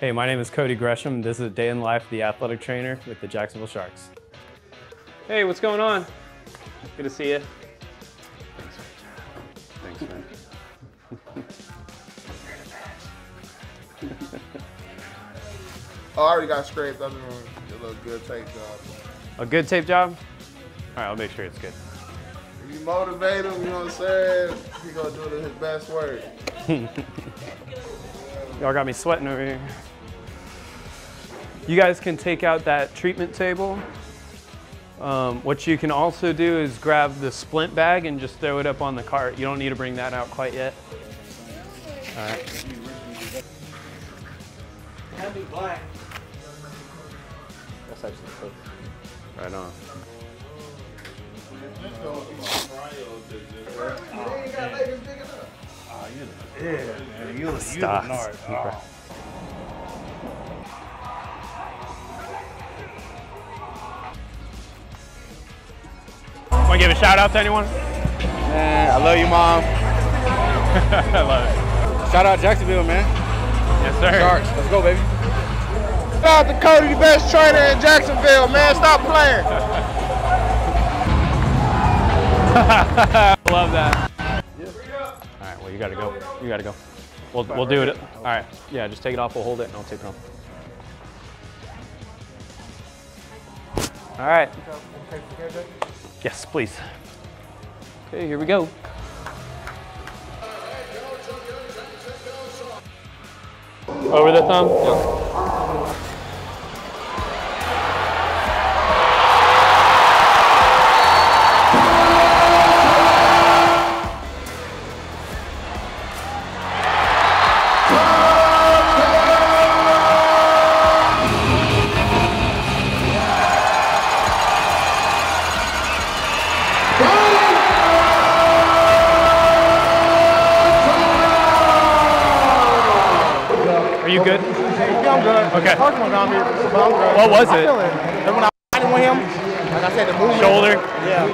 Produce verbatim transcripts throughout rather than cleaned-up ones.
Hey, my name is Cody Gresham. This is a day in life, the athletic trainer with the Jacksonville Sharks. Hey, what's going on? Good to see you. Thanks, man. Thanks, man. I already got scraped. I'm doing a little good tape job. A good tape job? All right, I'll make sure it's good. If you motivate him, you know what I'm saying? He's going to do his best work. Y'all got me sweating over here. You guys can take out that treatment table. Um, what you can also do is grab the splint bag and just throw it up on the cart. You don't need to bring that out quite yet. All right. Heavy black. That's actually cool. Right on. Yeah, you look gnarly. Oh. Want to give a shout out to anyone? Man, I love you, Mom. I love it. Shout out Jacksonville, man. Yes, sir. Sharks, let's go, baby. Shout out to Cody, the best trainer in Jacksonville, man. Stop playing. I love that. All right, well, you gotta go. You gotta go. We'll, we'll do it. All right, yeah, just take it off. We'll hold it and I'll take it off. All right. Yes, please. Okay, here we go. Over the thumb? Yeah. Are you good? Yeah, I'm good. Okay. What was it? And when I fighting with him, like I said, the movement. Shoulder? Yeah.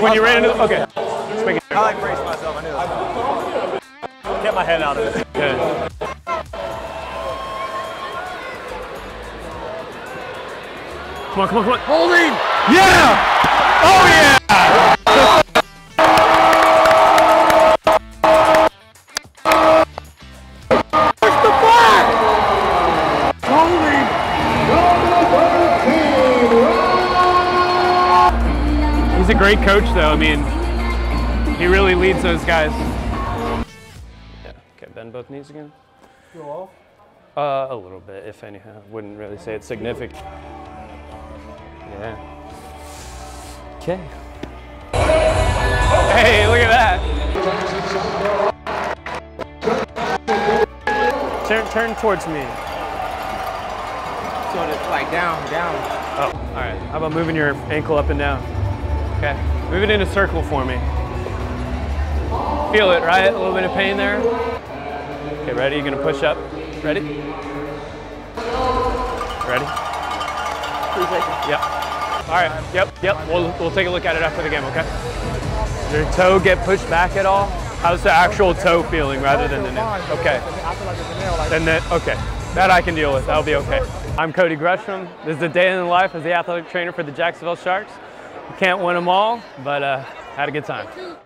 When you ran into the, okay. Let's make it. I like braced myself, I knew that. I kept my head out of it. Good. Come on, come on, come on. Hold him! Yeah! Oh, yeah! Push the flag! Hold him! He's a great coach, though. I mean, he really leads those guys. Yeah, okay, bend both knees again. You off? Uh, a little bit, if anyhow. Wouldn't really say it's significant. Yeah. Okay. Hey, look at that. Turn, turn towards me. So it's like down, down. Oh, all right. How about moving your ankle up and down? Okay. Move it in a circle for me. Feel it, right? A little bit of pain there. Okay, ready? You're gonna push up. Ready? Ready? Yep. All right, yep, yep, we'll, we'll take a look at it after the game, okay? Does your toe get pushed back at all? How's the actual toe feeling rather than the nail? Okay. Then that, okay, that I can deal with, that'll be okay. I'm Cody Gresham. This is a day in the life as the athletic trainer for the Jacksonville Sharks. You can't win them all, but uh, had a good time.